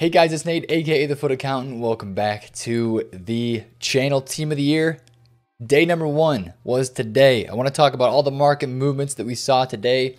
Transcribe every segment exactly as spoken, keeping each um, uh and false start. Hey guys, it's Nate, aka The FUT Accountant. Welcome back to the channel. Team of the year, day number one was today. I want to talk about all the market movements that we saw today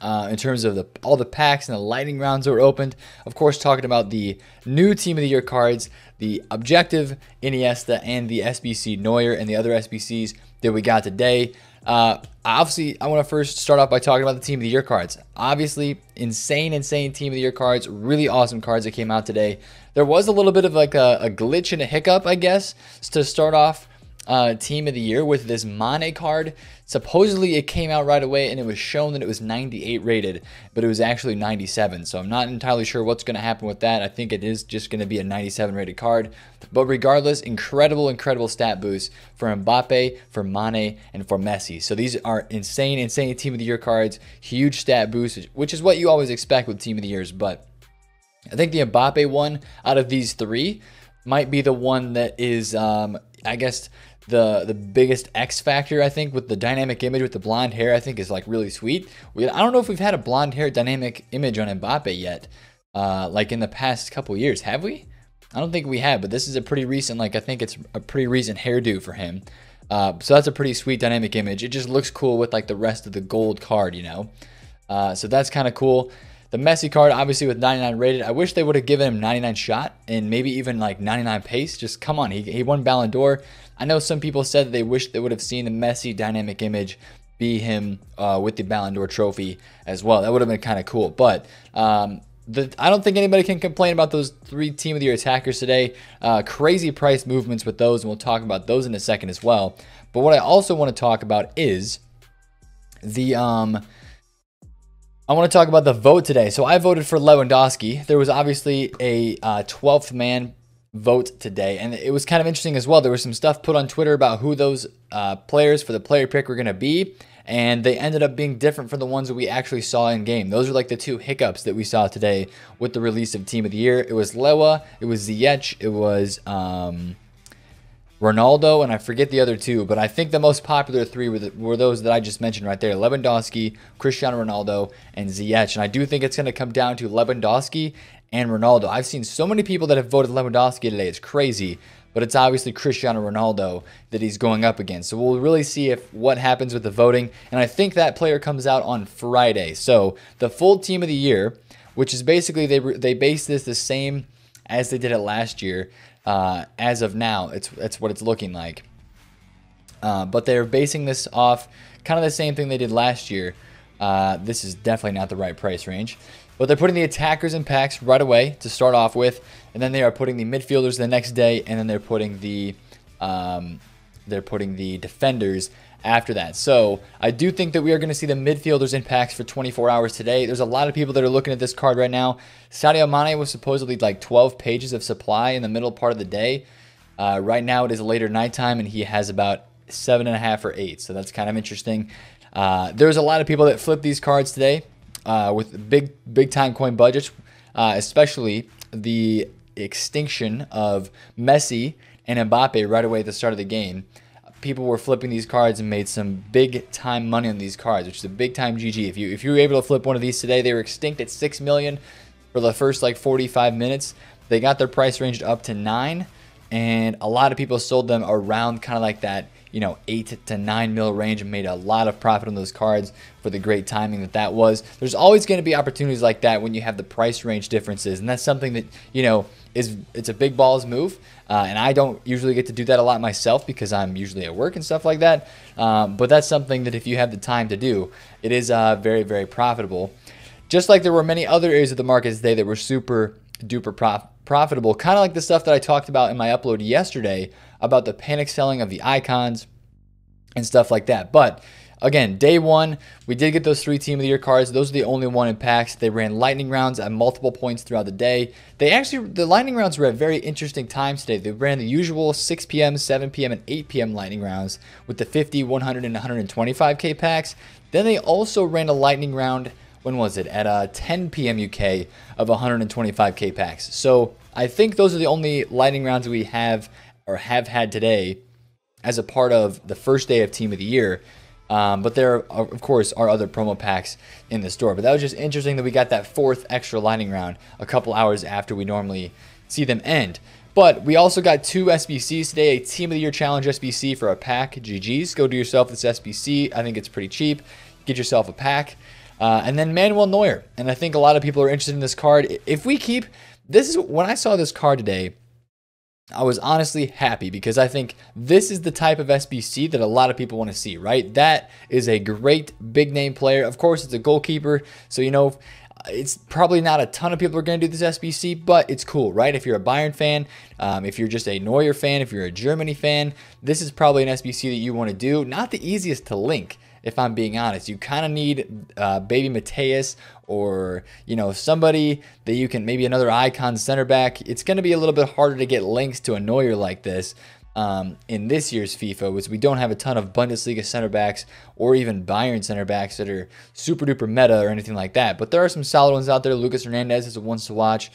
uh, in terms of the, all the packs and the lightning rounds that were opened. Of course, talking about the new Team of the Year cards, the objective Iniesta and the S B C Neuer and the other S B Cs that we got today. Uh, obviously, I want to first start off by talking about the Team of the Year cards. Obviously, insane, insane Team of the Year cards. Really awesome cards that came out today. There was a little bit of like a, a glitch and a hiccup, I guess, to start off uh, Team of the Year with this Mane card. Supposedly, it came out right away, and it was shown that it was ninety-eight rated, but it was actually ninety-seven. So I'm not entirely sure what's going to happen with that. I think it is just going to be a ninety-seven rated card. But regardless, incredible, incredible stat boost for Mbappe, for Mane, and for Messi. So these are insane, insane Team of the Year cards. Huge stat boost, which is what you always expect with Team of the Years. But I think the Mbappe one out of these three might be the one that is, um, I guess, the the biggest X factor. I think with the dynamic image with the blonde hair, I think is like really sweet. We, I don't know if we've had a blonde hair dynamic image on Mbappe yet, uh, like in the past couple years. Have we? I don't think we have, but this is a pretty recent, like I think it's a pretty recent hairdo for him. Uh, so that's a pretty sweet dynamic image. It just looks cool with like the rest of the gold card, you know? Uh, so that's kind of cool. The Messi card, obviously with ninety-nine rated. I wish they would have given him ninety-nine shot and maybe even like ninety-nine pace. Just come on, he, he won Ballon d'Or. I know some people said that they wish they would have seen the Messi dynamic image be him uh, with the Ballon d'Or trophy as well. That would have been kind of cool, but um, The, I don't think anybody can complain about those three Team of the Year attackers today. Uh, crazy price movements with those, and we'll talk about those in a second as well. But what I also want to talk about is the... Um, I want to talk about the vote today. So I voted for Lewandowski. There was obviously a uh, twelfth man vote today, and it was kind of interesting as well. There was some stuff put on Twitter about who those uh, players for the player pick were going to be, and they ended up being different from the ones that we actually saw in game. Those are like the two hiccups that we saw today with the release of Team of the Year. It was Lewa, it was Ziyech, it was um, Ronaldo, and I forget the other two, but I think the most popular three were, the, were those that I just mentioned right there: Lewandowski, Cristiano Ronaldo, and Ziyech. And I do think it's going to come down to Lewandowski and Ronaldo. I've seen so many people that have voted Lewandowski today. It's crazy. But it's obviously Cristiano Ronaldo that he's going up against. So we'll really see if what happens with the voting. And I think that player comes out on Friday. So the full Team of the Year, which is basically they they base this the same as they did it last year. Uh, as of now, it's that's what it's looking like. Uh, but they're basing this off kind of the same thing they did last year. Uh, this is definitely not the right price range. But they're putting the attackers in packs right away to start off with, and then they are putting the midfielders the next day, and then they're putting the um, they're putting the defenders after that. So I do think that we are going to see the midfielders in packs for twenty-four hours today. There's a lot of people that are looking at this card right now. Sadio Mane was supposedly like twelve pages of supply in the middle part of the day. Uh, right now it is later nighttime, and he has about seven and a half or eight. So that's kind of interesting. Uh, there's a lot of people that flip these cards today. Uh, with big, big time coin budgets, uh, especially the extinction of Messi and Mbappe right away at the start of the game. People were flipping these cards and made some big time money on these cards, which is a big time G G. If you, if you were able to flip one of these today, they were extinct at six million for the first like forty-five minutes. They got their price ranged up to nine, and a lot of people sold them around kind of like that, you know, eight to nine mil range, and made a lot of profit on those cards for the great timing that that was. There's always going to be opportunities like that when you have the price range differences, and that's something that, you know, is it's a big balls move. Uh, and I don't usually get to do that a lot myself because I'm usually at work and stuff like that. Um, but that's something that if you have the time to do, it is uh, very, very profitable. Just like there were many other areas of the market today that were super duper prof profitable, kind of like the stuff that I talked about in my upload yesterday about the panic selling of the icons and stuff like that. But again, day one, we did get those three Team of the Year cards. Those are the only one in packs. They ran lightning rounds at multiple points throughout the day. They actually, the lightning rounds were at very interesting times today. They ran the usual six p m, seven p m, and eight p m lightning rounds with the fifty, one hundred, and one twenty-five K packs. Then they also ran a lightning round, when was it, at uh, ten p m U K of one twenty-five K packs. So I think those are the only lightning rounds we have or have had today as a part of the first day of Team of the Year. Um, but there, are, of course, are other promo packs in the store. But that was just interesting that we got that fourth extra lightning round a couple hours after we normally see them end. But we also got two S B Cs today, a Team of the Year Challenge S B C for a pack. G Gs. Go do yourself this S B C. I think it's pretty cheap. Get yourself a pack. Uh, and then Manuel Neuer. And I think a lot of people are interested in this card. If we keep... This is... When I saw this card today, I was honestly happy because I think this is the type of S B C that a lot of people want to see, right? That is a great big name player. Of course, it's a goalkeeper. So, you know... It's probably not a ton of people are going to do this S B C, but it's cool, right? If you're a Bayern fan, um, if you're just a Neuer fan, if you're a Germany fan, this is probably an S B C that you want to do. Not the easiest to link, if I'm being honest. You kind of need uh, Baby Mateus or, you know, somebody that you can, maybe another icon center back. It's going to be a little bit harder to get links to a Neuer like this. Um, in this year's FIFA, which we don't have a ton of Bundesliga center backs or even Bayern center backs that are super duper meta or anything like that. But there are some solid ones out there. Lucas Hernandez is the ones to watch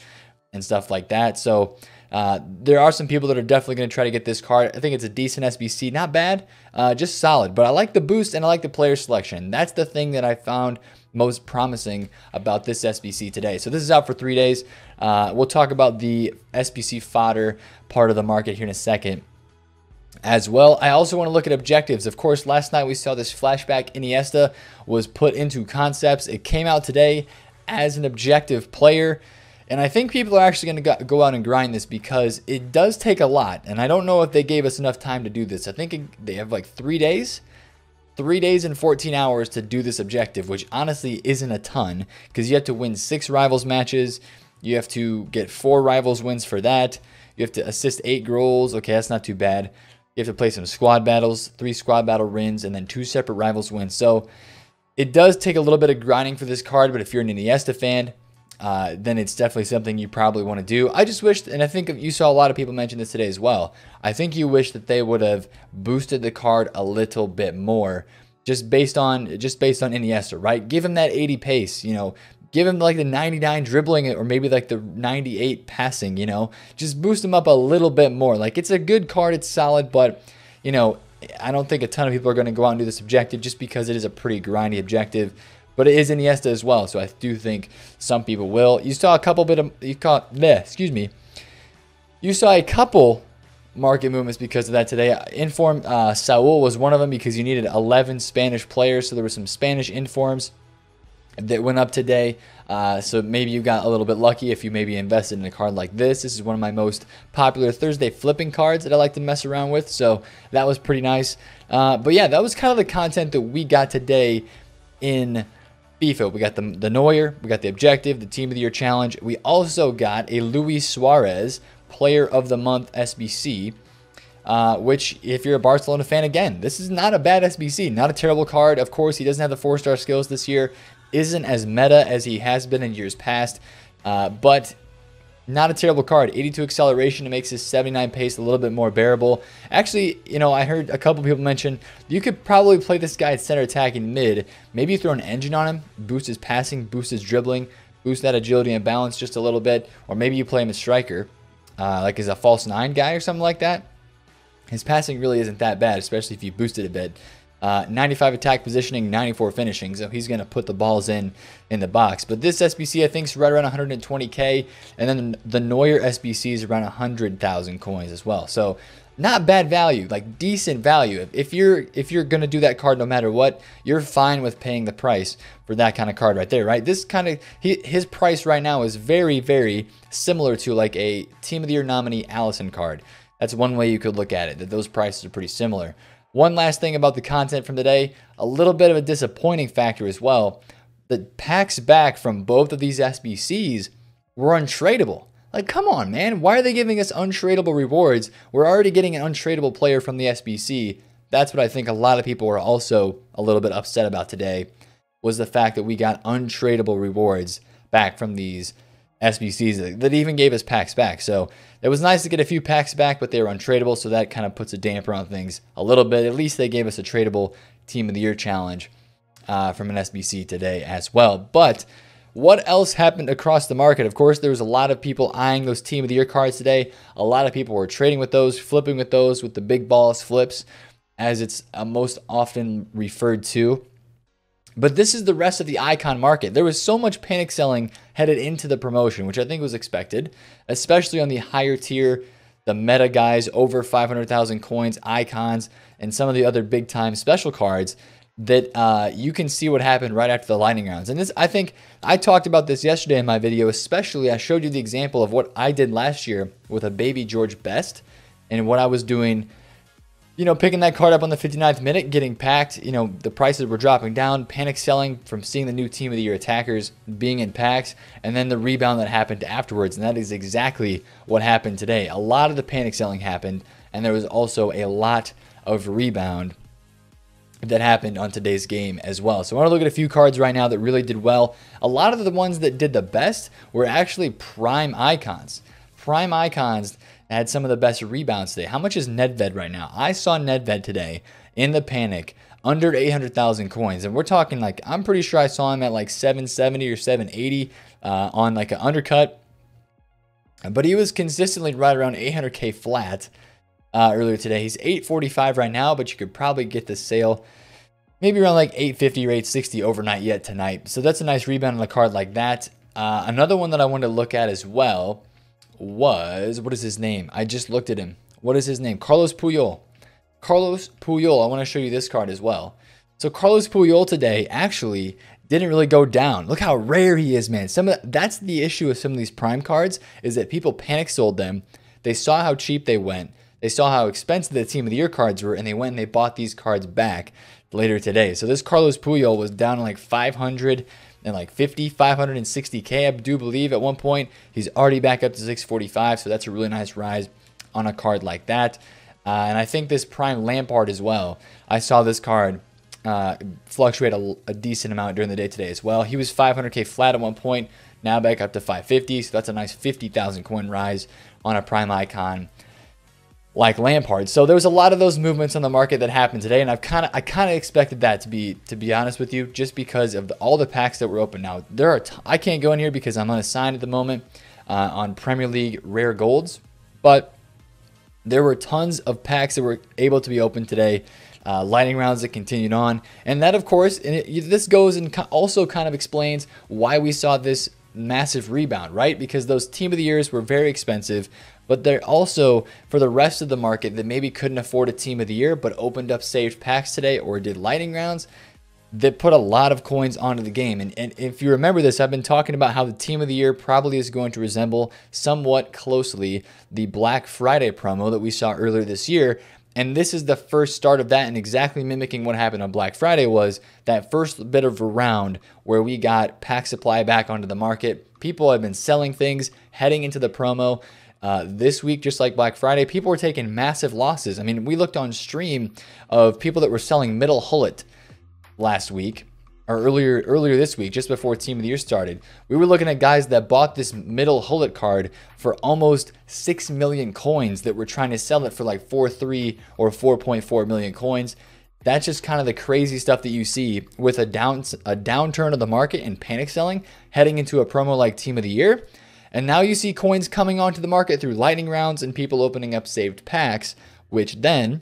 and stuff like that. So uh, there are some people that are definitely going to try to get this card. I think it's a decent S B C. Not bad, uh, just solid. But I like the boost and I like the player selection. That's the thing that I found most promising about this S B C today. So this is out for three days. Uh, we'll talk about the S B C fodder part of the market here in a second. As well, I also want to look at objectives. Of course, last night we saw this flashback. Iniesta was put into concepts. It came out today as an objective player. And I think people are actually going to go out and grind this because it does take a lot. And I don't know if they gave us enough time to do this. I think they have like three days. Three days and fourteen hours to do this objective, which honestly isn't a ton because you have to win six rivals matches. You have to get four rivals wins for that. You have to assist eight goals. Okay, that's not too bad. You have to play some squad battles, three squad battle wins, and then two separate rivals wins. So it does take a little bit of grinding for this card, but if you're an Iniesta fan, uh, then it's definitely something you probably want to do. I just wish, and I think you saw a lot of people mention this today as well, I think you wish that they would have boosted the card a little bit more just based on just based on Iniesta, right? Give him that eighty pace, you know, give him like the ninety-nine dribbling or maybe like the ninety-eight passing, you know, just boost him up a little bit more. Like it's a good card. It's solid, but you know, I don't think a ton of people are going to go out and do this objective just because it is a pretty grindy objective, but it is Iniesta as well. So I do think some people will. You saw a couple bit of, you caught, bleh, excuse me. You saw a couple market movements because of that today. Inform, uh, Saúl was one of them because you needed eleven Spanish players. So there were some Spanish informs that went up today, uh, so maybe you got a little bit lucky if you maybe invested in a card like this. This is one of my most popular Thursday flipping cards that I like to mess around with, so that was pretty nice. Uh, but yeah, that was kind of the content that we got today in FIFA. We got the, the Neuer, we got the objective, the Team of the Year Challenge. We also got a Luis Suarez Player of the Month S B C, Uh, which, if you're a Barcelona fan, again, this is not a bad S B C, not a terrible card. Of course, he doesn't have the four-star skills this year, isn't as meta as he has been in years past, uh, but not a terrible card. eighty-two acceleration, it makes his seventy-nine pace a little bit more bearable. Actually, you know, I heard a couple people mention, you could probably play this guy at center attack in mid, maybe throw an engine on him, boost his passing, boost his dribbling, boost that agility and balance just a little bit, or maybe you play him as striker, uh, like as a false nine guy or something like that. His passing really isn't that bad, especially if you boost it a bit. Uh, ninety-five attack positioning, ninety-four finishing, so he's going to put the balls in in the box. But this S B C, I think, is right around one hundred twenty K, and then the Neuer S B C is around one hundred thousand coins as well. So not bad value, like decent value. If you're if you're going to do that card no matter what, you're fine with paying the price for that kind of card right there, right? This kind of, he, his price right now is very, very similar to like a Team of the Year nominee Allison card. That's one way you could look at it, that those prices are pretty similar. One last thing about the content from today, a little bit of a disappointing factor as well. The packs back from both of these S B Cs were untradeable. Like, come on, man. Why are they giving us untradeable rewards? We're already getting an untradeable player from the S B C. That's what I think a lot of people were also a little bit upset about today, was the fact that we got untradeable rewards back from these S B Cs that even gave us packs back. So it was nice to get a few packs back, but they were untradeable, so that kind of puts a damper on things a little bit. At least they gave us a tradable Team of the Year Challenge uh, from an S B C today as well. But what else happened across the market? Of course, there was a lot of people eyeing those Team of the Year cards today. A lot of people were trading with those, flipping with those, with the big balls flips. as it's uh, most often referred to. But this is the rest of the icon market. There was so much panic selling headed into the promotion, which I think was expected, especially on the higher tier, the meta guys, over five hundred thousand coins, icons, and some of the other big time special cards that uh, you can see what happened right after the lightning rounds. And this, I think I talked about this yesterday in my video, especially I showed you the example of what I did last year with a baby George Best and what I was doing. You know, picking that card up on the fifty-ninth minute, getting packed, you know, the prices were dropping down, panic selling from seeing the new team of the year attackers being in packs, and then the rebound that happened afterwards. And that is exactly what happened today. A lot of the panic selling happened, and there was also a lot of rebound that happened on today's game as well. So I want to look at a few cards right now that really did well. A lot of the ones that did the best were actually prime icons. Prime icons had some of the best rebounds today. How much is Nedved right now? I saw Nedved today in the panic under eight hundred thousand coins. And we're talking like, I'm pretty sure I saw him at like seven seventy or seven eighty uh, on like an undercut. But he was consistently right around eight hundred K flat uh, earlier today. He's eight forty-five right now, but you could probably get the sale maybe around like eight fifty or eight sixty overnight yet tonight. So that's a nice rebound on a card like that. Uh, another one that I wanted to look at as well was, what is his name? I just looked at him. What is his name? Carlos Puyol. Carlos Puyol. I want to show you this card as well. So Carlos Puyol today actually didn't really go down. Look how rare he is, man. Some of the, that's the issue with some of these prime cards, is that people panic sold them. They saw how cheap they went. They saw how expensive the team of the year cards were, and they went and they bought these cards back later today. So this Carlos Puyol was down like five hundred and like fifty, five sixty K, I do believe at one point. He's already back up to six forty-five, so that's a really nice rise on a card like that. Uh, and I think this prime Lampard as well, I saw this card uh, fluctuate a, a decent amount during the day today as well. He was five hundred K flat at one point, now back up to five fifty, so that's a nice fifty thousand coin rise on a prime icon like Lampard. So there was a lot of those movements on the market that happened today, and I've kind of I kind of expected that, to be to be honest with you, just because of the, all the packs that were open. Now there are t I can't go in here because I'm unassigned at the moment uh, on Premier League rare golds, but there were tons of packs that were able to be opened today, uh, lightning rounds that continued on, and that of course, and it, this goes and also kind of explains why we saw this massive rebound, right? Because those team of the years were very expensive. But they're also for the rest of the market that maybe couldn't afford a team of the year, but opened up saved packs today or did lightning rounds that put a lot of coins onto the game. And, and if you remember this, I've been talking about how the team of the year probably is going to resemble somewhat closely the Black Friday promo that we saw earlier this year. And this is the first start of that, and exactly mimicking what happened on Black Friday was that first bit of a round where we got pack supply back onto the market. People have been selling things heading into the promo. Uh, this week, just like Black Friday, people were taking massive losses. I mean, we looked on stream of people that were selling middle Hullet last week or earlier earlier this week, just before Team of the Year started. We were looking at guys that bought this middle Hullet card for almost six million coins that were trying to sell it for like four point three or four point four million coins. That's just kind of the crazy stuff that you see with a, down, a downturn of the market and panic selling heading into a promo like Team of the Year. And now you see coins coming onto the market through lightning rounds and people opening up saved packs, which then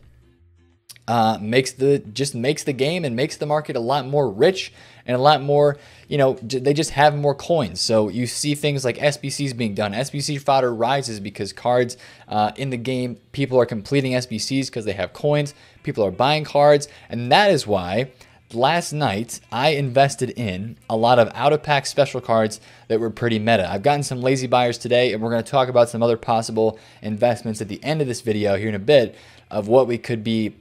uh, makes the just makes the game and makes the market a lot more rich and a lot more, you know, they just have more coins. So you see things like S B Cs being done. S B C fodder rises because cards uh, in the game, people are completing S B Cs because they have coins. People are buying cards, and that is why last night I invested in a lot of out of pack special cards that were pretty meta. I've gotten some lazy buyers today, and we're going to talk about some other possible investments at the end of this video here in a bit of what we could be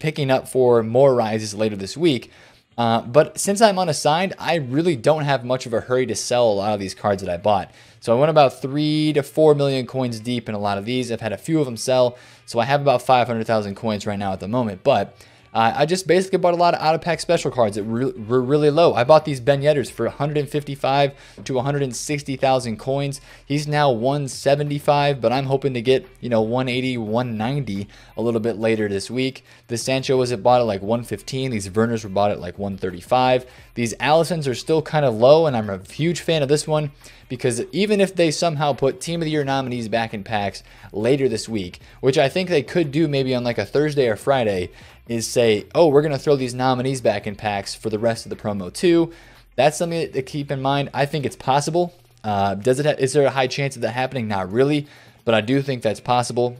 picking up for more rises later this week. Uh, but since I'm unassigned, I really don't have much of a hurry to sell a lot of these cards that I bought. So I went about three to four million coins deep in a lot of these. I've had a few of them sell, so I have about five hundred thousand coins right now at the moment. But Uh, I just basically bought a lot of out-of-pack special cards that re were really low. I bought these Ben Yetters for one fifty-five to one sixty thousand coins. He's now one seventy-five, but I'm hoping to get, you know, one eighty, one ninety a little bit later this week. The Sancho was at bought at like one fifteen. These Verners were bought at like one thirty-five. These Allisons are still kind of low, and I'm a huge fan of this one because even if they somehow put Team of the Year nominees back in packs later this week, which I think they could do maybe on like a Thursday or Friday, is say, oh, we're going to throw these nominees back in packs for the rest of the promo too. That's something to keep in mind. I think it's possible. Uh, does it? Ha is there a high chance of that happening? Not really, but I do think that's possible.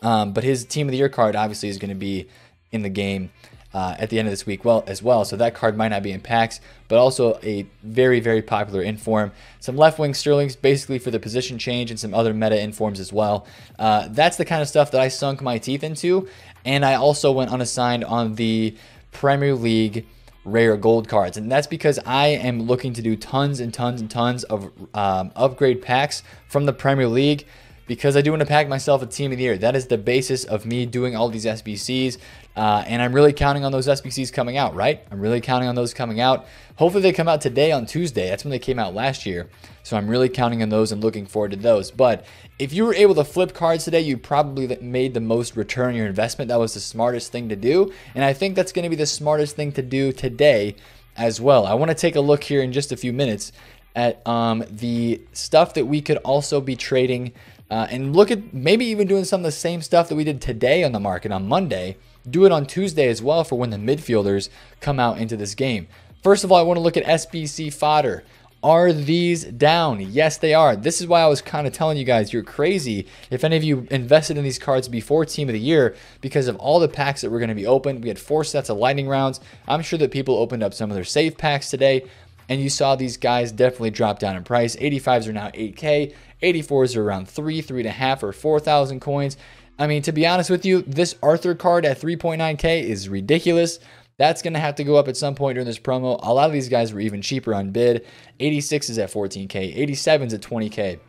Um, but his Team of the Year card obviously is going to be in the game uh, at the end of this week well, as well. So that card might not be in packs, but also a very, very popular inform. Some left-wing Sterlings basically for the position change and some other meta informs as well. Uh, that's the kind of stuff that I sunk my teeth into. And I also went unassigned on the Premier League rare gold cards, and that's because I am looking to do tons and tons and tons of um, upgrade packs from the Premier League, because I do want to pack myself a Team of the Year. That is the basis of me doing all these S B Cs, uh, and I'm really counting on those S B Cs coming out, right? I'm really counting on those coming out. Hopefully they come out today on Tuesday. That's when they came out last year, so I'm really counting on those and looking forward to those. But if you were able to flip cards today, you probably made the most return on your investment. That was the smartest thing to do, and I think that's going to be the smartest thing to do today as well. I want to take a look here in just a few minutes at um, the stuff that we could also be trading uh, and look at maybe even doing some of the same stuff that we did today on the market on Monday. Do it on Tuesday as well for when the midfielders come out into this game. First of all, I want to look at S B C fodder. Are these down? Yes, they are. This is why I was kind of telling you guys, you're crazy if any of you invested in these cards before Team of the Year, because of all the packs that were going to be opened. We had four sets of lightning rounds. I'm sure that people opened up some of their save packs today, and you saw these guys definitely drop down in price. eighty-fives are now eight K. eighty-fours are around three, three and a half, or four thousand coins. I mean, to be honest with you, this Arthur card at three point nine K is ridiculous. That's going to have to go up at some point during this promo. A lot of these guys were even cheaper on bid. eighty-six is at fourteen K, eighty-sevens at twenty K.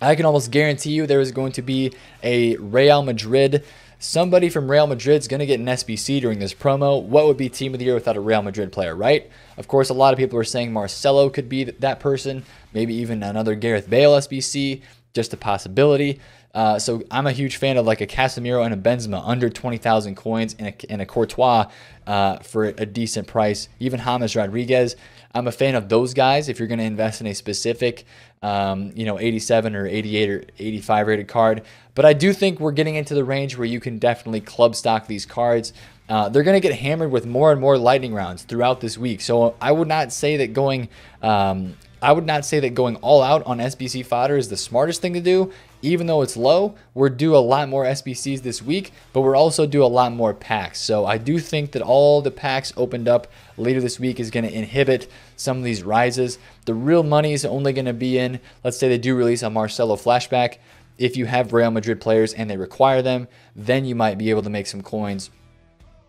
I can almost guarantee you there is going to be a Real Madrid. Somebody from Real Madrid is going to get an S B C during this promo. What would be Team of the Year without a Real Madrid player, right? Of course, a lot of people are saying Marcelo could be that person. Maybe even another Gareth Bale S B C. Just a possibility. Uh, so I'm a huge fan of like a Casemiro and a Benzema under twenty thousand coins, and a, and a Courtois uh, for a decent price. Even James Rodriguez. I'm a fan of those guys. If you're going to invest in a specific, um, you know, eighty-seven or eighty-eight or eighty-five rated card. But I do think we're getting into the range where you can definitely club stock these cards. Uh, they're going to get hammered with more and more lightning rounds throughout this week. So I would not say that going... Um, I would not say that going all out on S B C fodder is the smartest thing to do, even though it's low. We're due a lot more S B Cs this week, but we're also due a lot more packs. So I do think that all the packs opened up later this week is going to inhibit some of these rises. The real money is only going to be in, let's say they do release a Marcelo flashback. If you have Real Madrid players and they require them, then you might be able to make some coins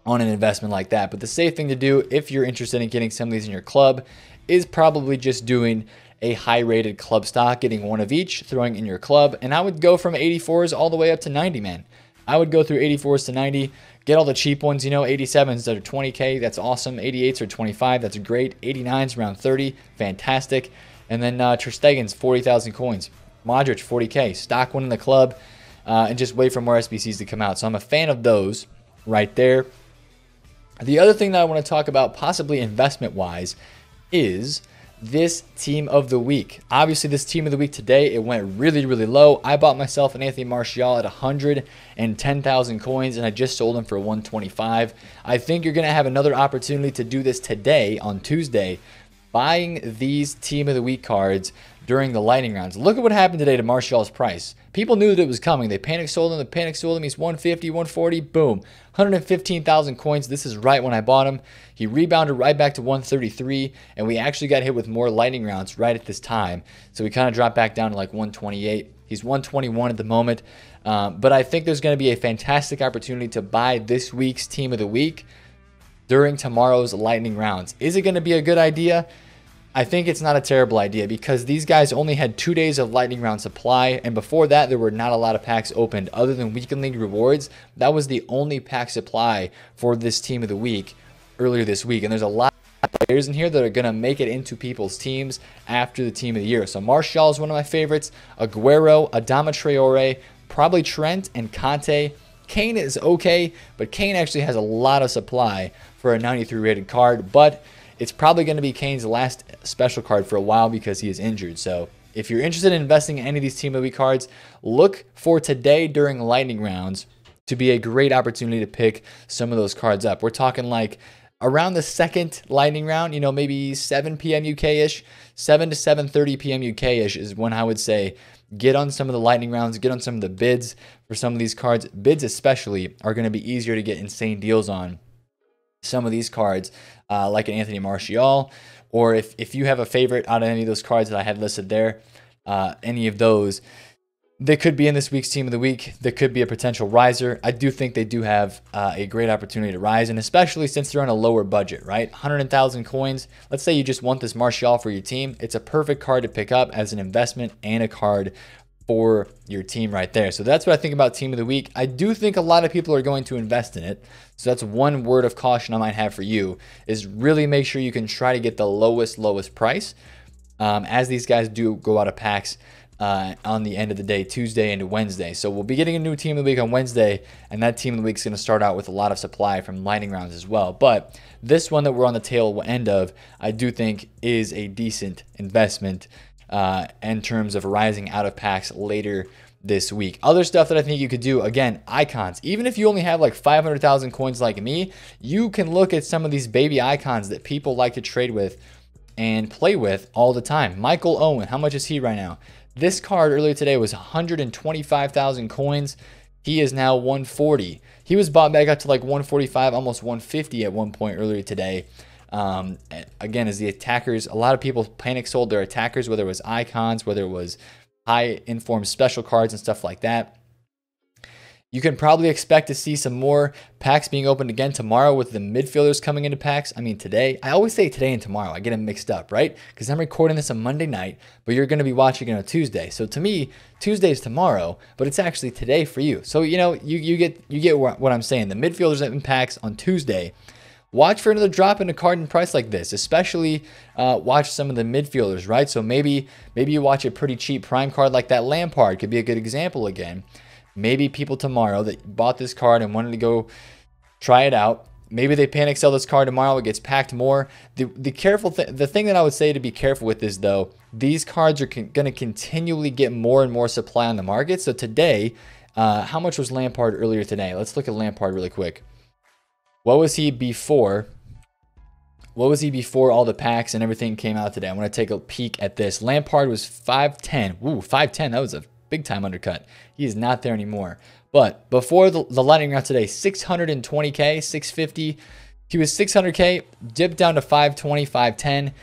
on an investment like that. But the safe thing to do, if you're interested in getting some of these in your club, is probably just doing a high-rated club stock, getting one of each, throwing in your club. And I would go from eighty-fours all the way up to ninety, man. I would go through eighty-fours to ninety, get all the cheap ones, you know, eighty-sevens that are twenty K, that's awesome. eighty-eights are twenty-five, that's great. eighty-nines around thirty, fantastic. And then uh, Ter Stegen's forty thousand coins. Modric, forty K, stock one in the club, uh, and just wait for more S B Cs to come out. So I'm a fan of those right there. The other thing that I want to talk about, possibly investment-wise, is this team of the week. Obviously, this team of the week today, it went really, really low. I bought myself an Anthony Martial at one hundred ten thousand coins, and I just sold him for one twenty-five. I think you're going to have another opportunity to do this today on Tuesday, buying these team of the week cards during the lightning rounds. Look at what happened today to Martial's price. People knew that it was coming. They panic sold him. The panic sold him. He's one fifty, one forty. Boom. one hundred fifteen thousand coins. This is right when I bought him. He rebounded right back to one thirty-three, and we actually got hit with more lightning rounds right at this time. So we kind of dropped back down to like one twenty-eight. He's one twenty-one at the moment. Um, but I think there's going to be a fantastic opportunity to buy this week's team of the week during tomorrow's lightning rounds. Is it going to be a good idea? I think it's not a terrible idea, because these guys only had two days of lightning round supply, and before that there were not a lot of packs opened other than weekend league rewards. That was the only pack supply for this team of the week earlier this week, and there's a lot of players in here that are going to make it into people's teams after the team of the year. So Martial is one of my favorites. Aguero, Adama Traore, probably Trent and Kante. Kane is okay, but Kane actually has a lot of supply for a ninety-three rated card, but it's probably going to be Kane's last special card for a while because he is injured. So if you're interested in investing in any of these Team of the Week cards, look for today during lightning rounds to be a great opportunity to pick some of those cards up. We're talking like around the second lightning round, you know, maybe seven p m U K-ish, seven to seven thirty p m U K-ish is when I would say get on some of the lightning rounds, get on some of the bids for some of these cards. Bids especially are going to be easier to get insane deals on. Some of these cards, uh, like an Anthony Martial, or if, if you have a favorite out of any of those cards that I had listed there, uh, any of those, they could be in this week's Team of the Week. There could be a potential riser. I do think they do have uh, a great opportunity to rise, and especially since they're on a lower budget, right? one hundred thousand coins. Let's say you just want this Martial for your team. It's a perfect card to pick up as an investment and a card for your team right there. So that's what I think about Team of the Week. I do think a lot of people are going to invest in it. So that's one word of caution I might have for you is really make sure you can try to get the lowest, lowest price um, as these guys do go out of packs. Uh, on the end of the day, Tuesday into Wednesday. So we'll be getting a new Team of the Week on Wednesday, and that Team of the Week is going to start out with a lot of supply from lightning rounds as well. But this one that we're on the tail end of, I do think is a decent investment uh, in terms of rising out of packs later this week. Other stuff that I think you could do, again, icons. Even if you only have like five hundred thousand coins like me, you can look at some of these baby icons that people like to trade with and play with all the time. Michael Owen, how much is he right now? This card earlier today was one hundred twenty-five thousand coins. He is now one forty. He was bought back up to like one forty-five, almost one fifty at one point earlier today. Um, again, as the attackers, a lot of people panic sold their attackers, whether it was icons, whether it was high informed special cards and stuff like that. You can probably expect to see some more packs being opened again tomorrow with the midfielders coming into packs. I mean, today, I always say today and tomorrow. I get them mixed up, right? Because I'm recording this on Monday night, but you're going to be watching it on Tuesday. So to me, Tuesday is tomorrow, but it's actually today for you. So, you know, you, you get you get what I'm saying. The midfielders in packs on Tuesday. Watch for another drop in a card in price like this, especially uh, watch some of the midfielders, right? So maybe, maybe you watch a pretty cheap prime card like that. Lampard could be a good example again. Maybe people tomorrow that bought this card and wanted to go try it out, maybe they panic sell this card tomorrow, it gets packed more. The, the, careful th the thing that I would say to be careful with is, though, these cards are going to continually get more and more supply on the market. So today, uh, how much was Lampard earlier today? Let's look at Lampard really quick. What was he before? What was he before all the packs and everything came out today? I'm going to take a peek at this. Lampard was five ten. Ooh, five ten. That was a big time undercut. He is not there anymore. But before the, the lightning round today, six twenty K, six fifty. He was six hundred K, dipped down to five twenty, five ten.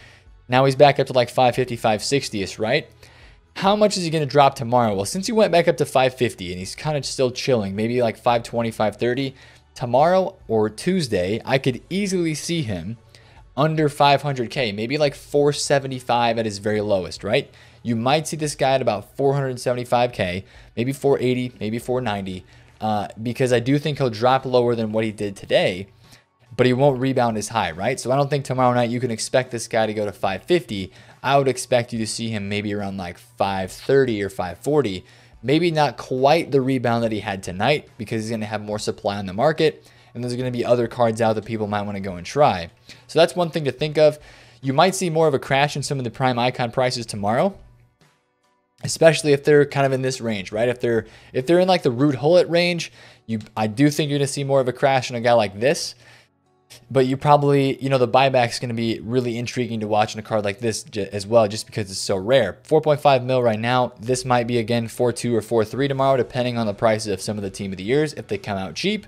Now he's back up to like five fifty, five sixty-ish, right? How much is he going to drop tomorrow? Well, since he went back up to five fifty and he's kind of still chilling, maybe like five twenty, five thirty, tomorrow or Tuesday, I could easily see him under five hundred K, maybe like four seventy-five at his very lowest, right? You might see this guy at about four seventy-five K, maybe four eighty, maybe four ninety, uh, because I do think he'll drop lower than what he did today, but he won't rebound as high, right? So I don't think tomorrow night you can expect this guy to go to five fifty. I would expect you to see him maybe around like five thirty or five forty, maybe not quite the rebound that he had tonight because he's going to have more supply on the market, and there's going to be other cards out that people might want to go and try. So that's one thing to think of. You might see more of a crash in some of the prime icon prices tomorrow, especially if they're kind of in this range, right? If they're if they're in like the Ruud Gullit range, you I do think you're going to see more of a crash in a guy like this. But you probably, you know, the buyback is going to be really intriguing to watch in a card like this as well, just because it's so rare. four point five mil right now. This might be again four two or four three tomorrow, depending on the prices of some of the Team of the Years. If they come out cheap,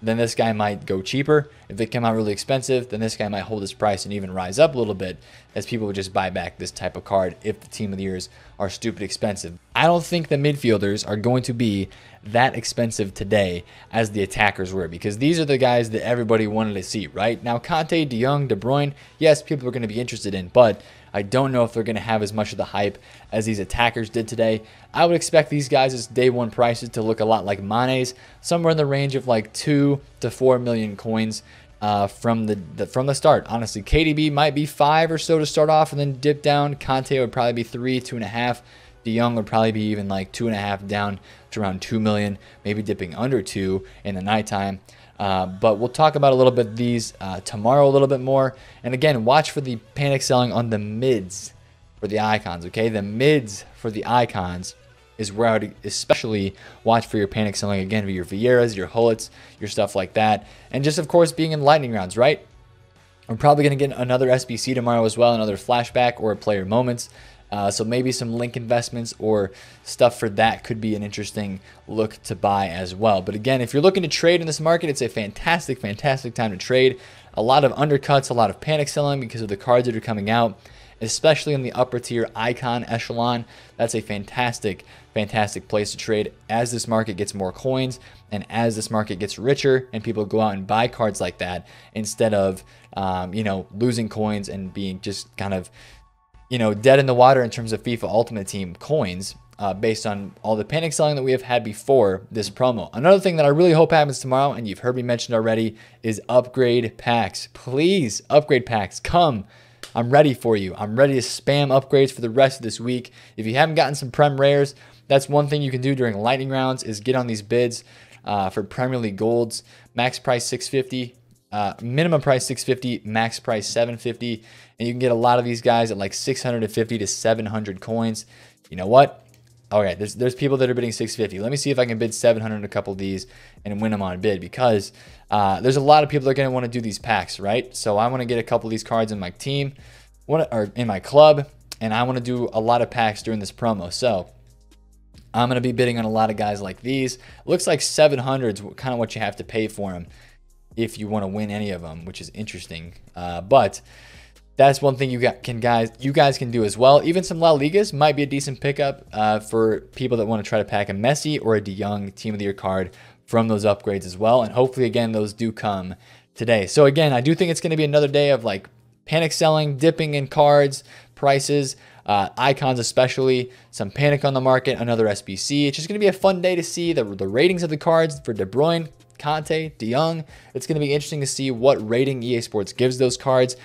then this guy might go cheaper. If they come out really expensive, then this guy might hold his price and even rise up a little bit, as people would just buy back this type of card if the Team of the Years are stupid expensive. I don't think the midfielders are going to be that expensive today as the attackers were, because these are the guys that everybody wanted to see, right? Now, Kante, De Jong, De Bruyne, yes, people are going to be interested in, but I don't know if they're going to have as much of the hype as these attackers did today. I would expect these guys' day one prices to look a lot like Mane's, somewhere in the range of like two to four million coins uh, from the, the from the start. Honestly, K D B might be five or so to start off and then dip down. Conte would probably be three, two and a half. De Jong would probably be even like two and a half down to around two million, maybe dipping under two in the nighttime. Uh, but we'll talk about a little bit these uh, tomorrow a little bit more. And again, watch for the panic selling on the mids for the icons, okay? The mids for the icons is where I would especially watch for your panic selling again, with your Vieiras, your Hullets, your stuff like that. And just, of course, being in lightning rounds, right? I'm probably going to get another S B C tomorrow as well, another flashback or player moments. Uh, so maybe some link investments or stuff for that could be an interesting look to buy as well. But again, if you're looking to trade in this market, it's a fantastic, fantastic time to trade. A lot of undercuts, a lot of panic selling because of the cards that are coming out, especially in the upper tier icon echelon. That's a fantastic, fantastic place to trade as this market gets more coins and as this market gets richer and people go out and buy cards like that instead of, um, you know, losing coins and being just kind of, you know, dead in the water in terms of FIFA Ultimate Team coins uh, based on all the panic selling that we have had before this promo. Another thing that I really hope happens tomorrow, and you've heard me mentioned already, is upgrade packs. Please, upgrade packs, come. I'm ready for you. I'm ready to spam upgrades for the rest of this week. If you haven't gotten some Prem Rares, that's one thing you can do during lightning rounds is get on these bids uh, for Premier League Golds. Max price six fifty, uh, minimum price six fifty, max price seven fifty. And you can get a lot of these guys at like six fifty to seven hundred coins. You know what? All right, there's, there's people that are bidding six fifty. Let me see if I can bid seven hundred on a couple of these and win them on a bid because uh, there's a lot of people that are going to want to do these packs, right? So I want to get a couple of these cards in my team or in my club, and I want to do a lot of packs during this promo. So I'm going to be bidding on a lot of guys like these. Looks like seven hundred is kind of what you have to pay for them if you want to win any of them, which is interesting. Uh, but... That's one thing you got can guys you guys can do as well. Even some La Ligas might be a decent pickup uh, for people that want to try to pack a Messi or a De Jong Team of the Year card from those upgrades as well. And hopefully, again, those do come today. So again, I do think it's going to be another day of like panic selling, dipping in cards, prices, uh, icons especially, some panic on the market, another S B C. It's just going to be a fun day to see the, the ratings of the cards for De Bruyne, Kante, De Jong. It's going to be interesting to see what rating E A Sports gives those cards.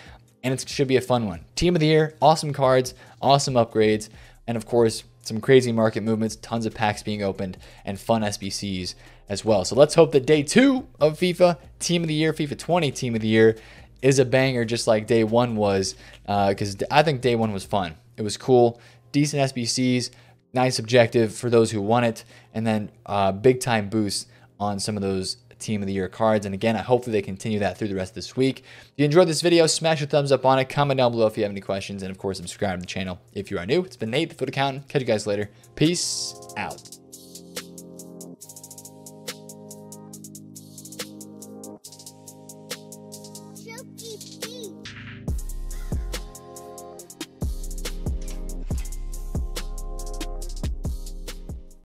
And it should be a fun one. Team of the Year, awesome cards, awesome upgrades, and of course, some crazy market movements, tons of packs being opened, and fun S B Cs as well. So let's hope that day two of FIFA, Team of the Year, FIFA twenty Team of the Year, is a banger just like day one was, because uh, I think day one was fun. It was cool, decent S B Cs, nice objective for those who won it, and then uh, big time boosts on some of those Team of the Year cards. And again, I hope that they continue that through the rest of this week. If you enjoyed this video, smash your thumbs up on it, comment down below if you have any questions, and of course subscribe to the channel if you are new. It's been Nate, the FUT Accountant. Catch you guys later. Peace out.